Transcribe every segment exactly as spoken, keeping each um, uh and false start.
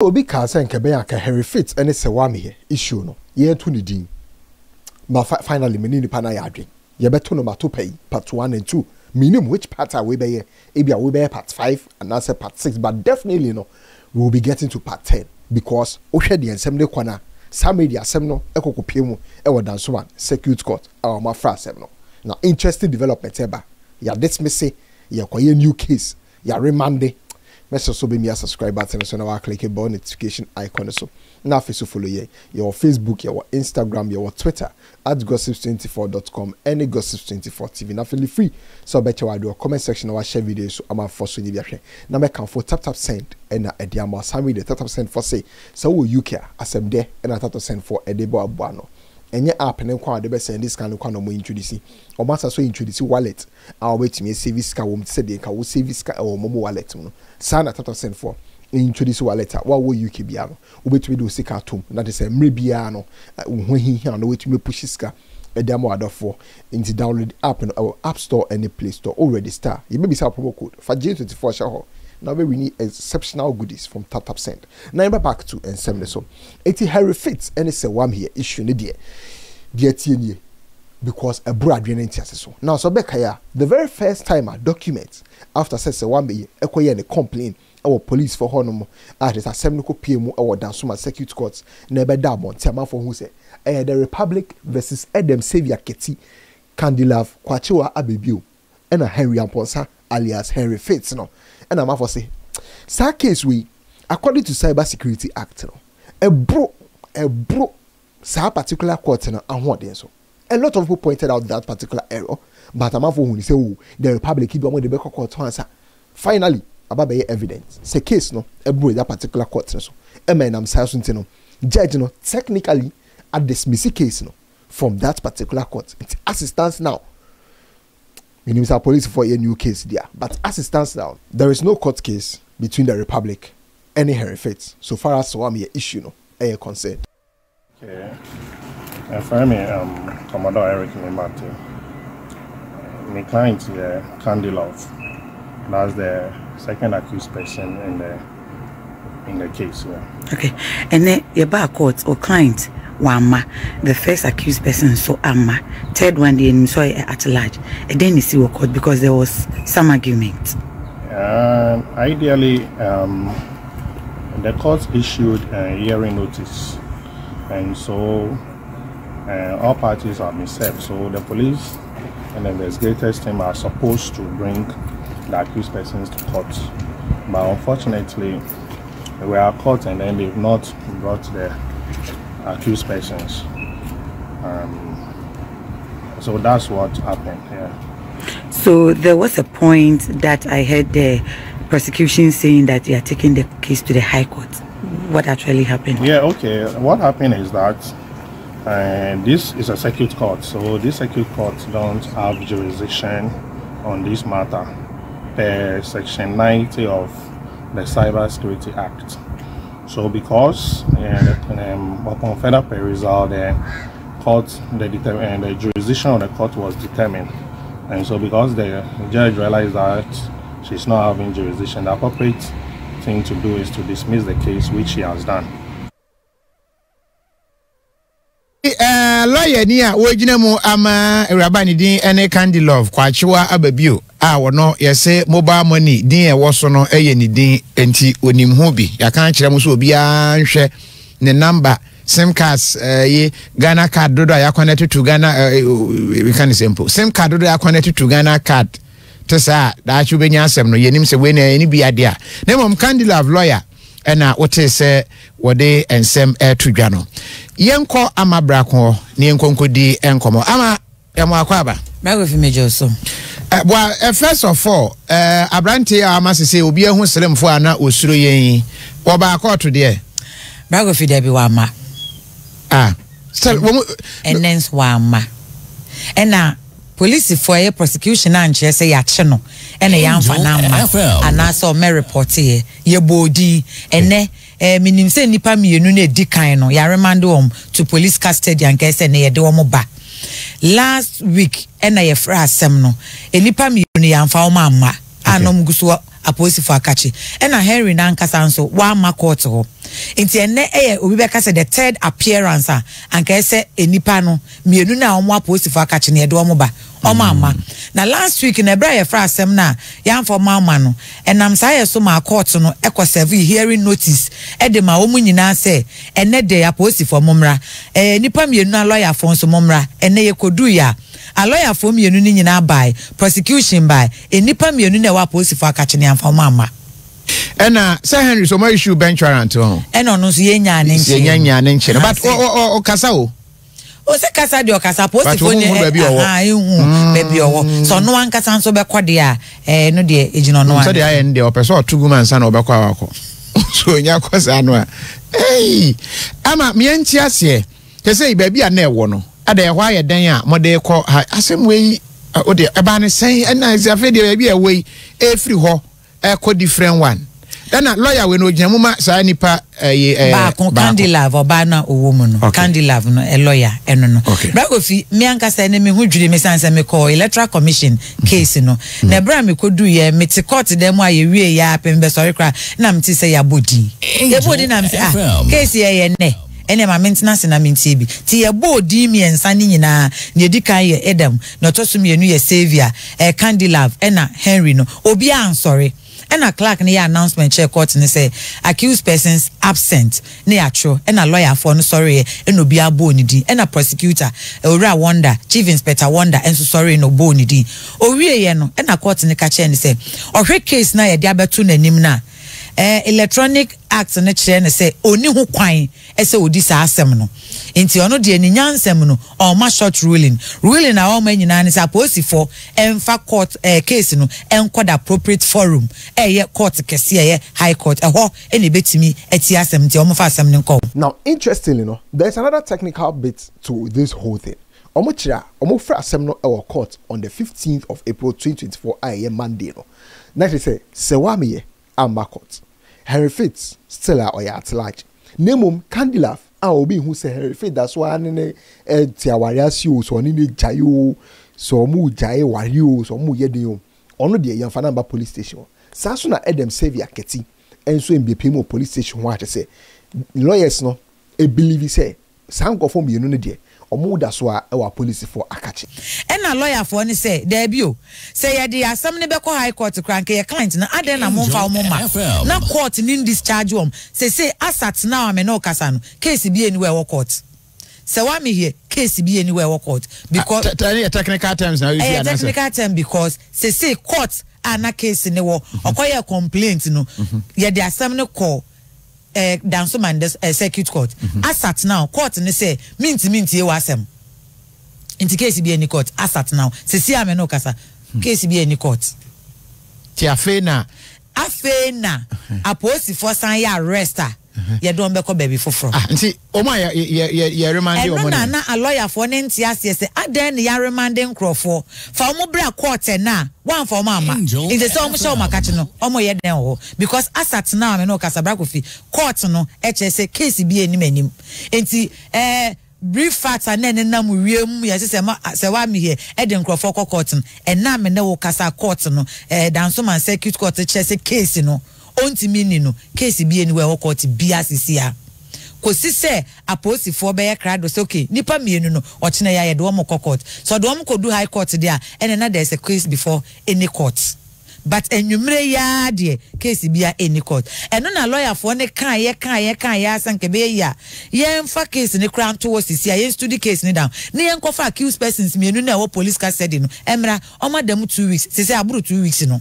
Obi kasa nkebe aka Henry Fitz ene sewame issue no ye to ne din ma finally meni nipa na yadwe ye beto no mato pay part one and two minimum which part are we be here e bia we be part five and that's part six, but definitely no we will be getting to part ten because o hwe de nsem de kwana some media asem no ekokopie mu e wodan so one circuit court our mafra asem no now interesting development eba ya dismiss ya koye new case ya remanded. Make sure to be subscribe button so now click the bell notification icon so. Now if you follow here, your Facebook, your Instagram, your Twitter at gossips twenty four dot com, any gossips twenty four T V. Now feel free. So bet you I do a comment section or share videos so I'm for so you share. Now make can for tap tap send and a dear ma Sammy the tap tap send for say. So will you care as a there and a tap tap send for a debo abuano. Any app and then kwa the best and this kind of kind of more introducing or master so introduce wallet. I'll wait to me a service car won't say the car will save this car or mobile wallet. Sana tata send for introduce wallet. What will you keep yano? Wait to me do sick at home. That is a maybe ano when he here no wait to me push this car a demo other for into download app in our app store and the play store already star. You may be some promo code for J twenty four shall. Now we need exceptional goodies from Tap Tap Send. Now I'm back to and seven so it Henry Fitz and it's a one here issue in the dear because a broad renting so now so Bekaya the very first time I document after says a one be a and a complaint our police for honor at a seven P M our dance from circuit courts never down on Tema for who say the Republic versus Adam Savior Kitty Candy Love Quachua Abibu and a Henry Amponsa alias Henry Fitz no. And I'm for say, sa case we, according to Cyber Security Act, no, a bro, a bro, sa particular court no, and what so. A lot of people pointed out that particular error, but I'm for who say, oh, the Republic keep on the back court answer. Finally, about the evidence, say case no, a bro that particular court no, so. A man I'm saying no, judge no, technically, a dismiss case no, from that particular court. It's assistance now. Minister police for a new case there, but as it stands now, there is no court case between the Republic and Henry Fitz so far as so I'm here issue no a concern. Okay, uh, for me, um, Commander Eric Martin, uh, my client here, uh, Candy Love, that's the second accused person in the in the case. Yeah. Okay, and then your bar court or client. The first accused person so Amma. Third one they saw it at large. And then you see what court because there was some argument. Um, ideally, um, the court issued a hearing notice, and so uh, all parties have been served. So the police and the investigators team are supposed to bring the accused persons to court, but unfortunately, they were at court and then they've not brought the accused persons. Um, so that's what happened here. Yeah. So there was a point that I heard the prosecution saying that they are taking the case to the High Court. What actually happened? Yeah, okay. What happened is that uh, this is a circuit court. So this circuit court don't have jurisdiction on this matter per section ninety of the Cyber Security Act. So because uh, um, upon further perusal, the court, the, and the jurisdiction of the court was determined. And so because the judge realized that she's not having jurisdiction, the appropriate thing to do is to dismiss the case, which she has done. Lawyer near Wajinamo Ama Rabani Din and Candy Love, Quachua Ababu. Ah, well, no, yes, say mobile money, dear, was no a any day, and tea when him hobby. Ya can't share Musubian the number, same cars, ye Ghana card, do I connected to Ghana? We can simple. Same card, do I connected to Ghana card? Tessa, that you be yansem, no, your name's a winner, any be idea. Name Candy Love lawyer. Ena wote se wode ensem e tujano yenko ama brako ni enkonkodi enkomo ama emwa kwaba mago fi mejo so eh well first of all eh abrante ya ama sese obi ehun seremfo ana osuro yen oba court de mago fi de bi wa ma ah sel wo enens wa ma ena police for a prosecution and she say ya cheno and a young fanama and I saw Mary Porter ye body and eh minim say nipa mienu na di kan no ya remand him to police custody and case na ye de omo ba last week and I fra asem no enipa mienu ya mfa omo amma anom guso aposifo akachi and Henry na nkasa nso wa ma court ho Inti ene eye ubibe kase the third appearance anka ese enipa no mienu na omo apost for akache na edo omo ba omo ama na last week na bra ye fra asem na ya for mama no enam sa ye so ma court no ekwaserve hearing notice e de ma omo nyina se ene de apost for momra eh nipa mienu na lawyer for so momra ene ye kodu ya a lawyer for mienu ni nyina by prosecution by enipa mienu na wa apost for akache na for mama. Ena Sir Henry, so my issue bench around to home. Eno no sienya nche. Sienya nche. But o o kasa o. O se kasa de o kasa post phone baby o. Ah, ehun baby o. So no an kasa nso be kwode a eh no de ejino no an. So de aye nde o person o tugu man san o be kwa wako. So nya kwasa no a. Hey. Ama me anti ase. Te say baby a na ewo no. Ada e hwa ye den a mode ko asem we o de e ba ne sen ena ze afi de baby e we e free ho. E ko different one. Then a lawyer we no gina muma sa nipa eh eh Candy Love oba na owo mu no Candy Love no a lawyer eno no bra go fi me anka sa ne me hu dwire me sanse me call electoral commission case no na bra me ko du ye me ti court dem a ye wie ya pem be sorry kra na me ti say ya body ya body na me ah case ye ne ene ma maintenance na minti bi ti ye body mi ensa ni nyina na edi kan ye edam na toso me nu ye savior eh Candy Love ena Henry no obi an sorry. And a clerk near announcement check court and say accused persons absent near true and a lawyer for no sorry and no be a bony d and a prosecutor a wonder chief inspector wonder and so sorry no bony d or we no and a court in the catch and say or her case na a diabetun and nimna eh electronic act na chire ne se oni ho kwan e se odi sa asem no nti ono de ni nyansem no o ma short ruling ruling na o ma nyina ne suppose for enfa court eh case no enko da appropriate forum eh ye court kese ye high court eh ho e ne betimi eti asem nti o mo fa asem ne ko. Now interestingly no there's another technical bit to this whole thing. Omo chira omo fra asem no our court on the fifteenth of April twenty twenty-four aye Monday no na she say se wa me ye amba court. Henry Fitz still are at large. Nemum Candy Love I will be who say Henry Fitz that's why nene tiawariasio so nene jayo so mu jaye wario so mu yedeo ono de yan fanamba police station saso na edem save yaketi enso mbp mo police station wa say lawyers no e believe say sankofo mienu ne de omo da so a wa police for akachi ena lawyer for ni say there bio say ye dey asem ne be ko high court kranke ye client na aden na monfa omo ma na court ni discharge om say say assert na am no kasa no case bi anywhere wo court say wa me here case bi anywhere wo court because technical terms now you see technical term because say say court ana case ne wo okoye complaint no ye dey asem ne call eh danso man this eh, circuit court mm -hmm. Assert now court ne say minti minti e wasem in case be any court assert now say see am no kasa case be any court ti afena afena aposi for san ya arresta ye don be ko be before from ah nti o ma ya ya remand you money na na a lawyer for ne ntia say say aden ya remanding crofo for mo bra court na one for mama in the same show makachi no omo ye den ho because assert now me no kasabra kofi court no e che say case bi eni manim enti eh brief facts and then na mu wiem ya say say wa me here eden crofo court no e na me ne wo kasa court no eh danso man circuit court che say case no onti mini no case bi anywhere wo court bia sisi a kosi se aposi for be crowd so okay nipa mienu no o kene ya ye do mo court so do mo kodu high court there and na there's a case before any court but enwumre ya de case bia any court eno na lawyer for ne kan ye kan ye kan ya sanke be ya ye mfa case ne kra nto wo sisi a ye study case ne down ne ye nko fa accused persons mienu na wo police custody no emra o ma dem two weeks sisi aburu two weeks no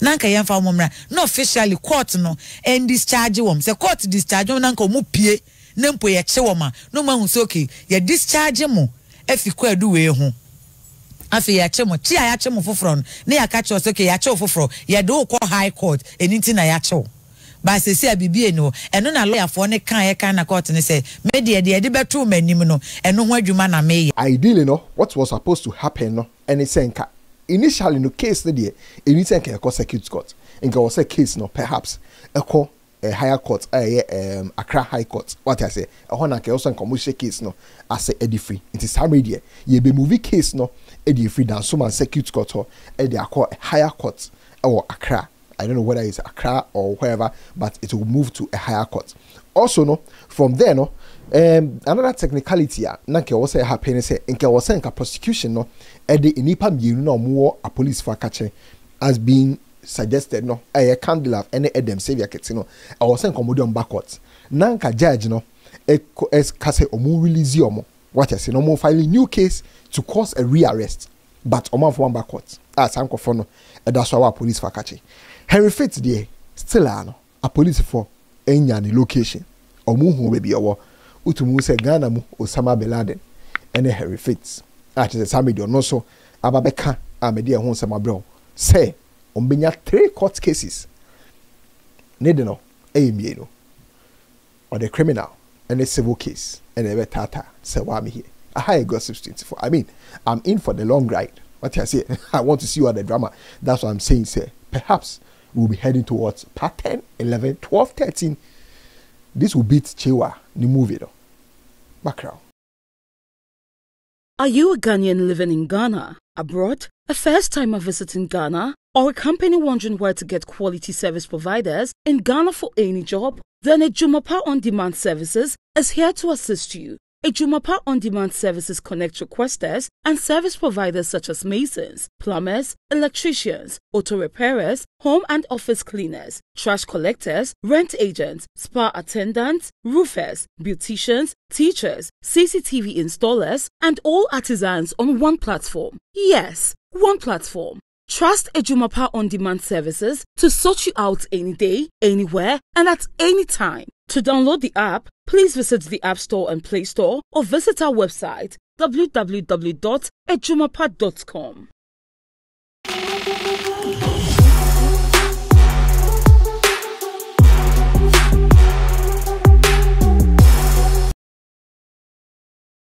nanka yemfa momra no officially court no and discharge wom say court discharge wom nanka mu pie na mpo ye che wom a no ma hu so okay ye discharge mo afi kwa du we ho afi ye che mo chi ya che mo foforo no na ya ka che so okay ya che foforo ye do ko high court eninti na ya che ba se se abibie no eno na lawyer for ne kan ye kan na court ne say me de de de beto manim no eno ho adwuma na me ideally no what was supposed to happen no and it's enka initially no case no there e need say call circuit court in go say case no perhaps e call a higher court eh um Accra high court what I say e ho na ke also come say case no as e dey free it is some media ye be movie case no e dey free than some circuit court or e dey call higher court or Accra I don't know whether it's Accra or wherever, but it will move to a higher court. Also, no, from there, no, um, another technicality, yeah, nanke was a happiness, say, and can was saying a prosecution, no, and the inipam, you know, more a police for catching as being suggested, no, a Candy Love, and a them savior kits, you know, I was saying commodium backwards. Nanka judge, no, as Case Omu release Yomo, what I say, no more filing new case to cause a rearrest, but Oman for one backwards, as Uncle Fono, and that's why our police for catching. Henry Fitz, dear, still ano, a police for. Any location or muhu baby or utumu se Ghana mu Osama bin Laden and a Henry Fitz. Actually, Sammy don't know so Ababeka and my dear Honsa, my bro. Say, on Benya three court cases. Nedeno, a mieno or the criminal and a civil case and a tata. Say, why me here? A high gossip stint for. I mean, I'm in for the long ride. What I say, I want to see you at the drama. That's what I'm saying, sir. Perhaps we'll be heading towards part ten, eleven, twelve, thirteen. This will beat Chewa, the movie though. Background. Are you a Ghanaian living in Ghana, abroad, a first-timer visiting Ghana, or a company wondering where to get quality service providers in Ghana for any job? Then Ejumapa On Demand Services is here to assist you. Ejumapa On Demand Services connect requesters and service providers such as masons, plumbers, electricians, auto repairers, home and office cleaners, trash collectors, rent agents, spa attendants, roofers, beauticians, teachers, C C T V installers, and all artisans on one platform. Yes, one platform. Trust Ejumapa On Demand Services to sort you out any day, anywhere, and at any time. To download the app, please visit the App Store and Play Store or visit our website w w w dot ejumapa dot com.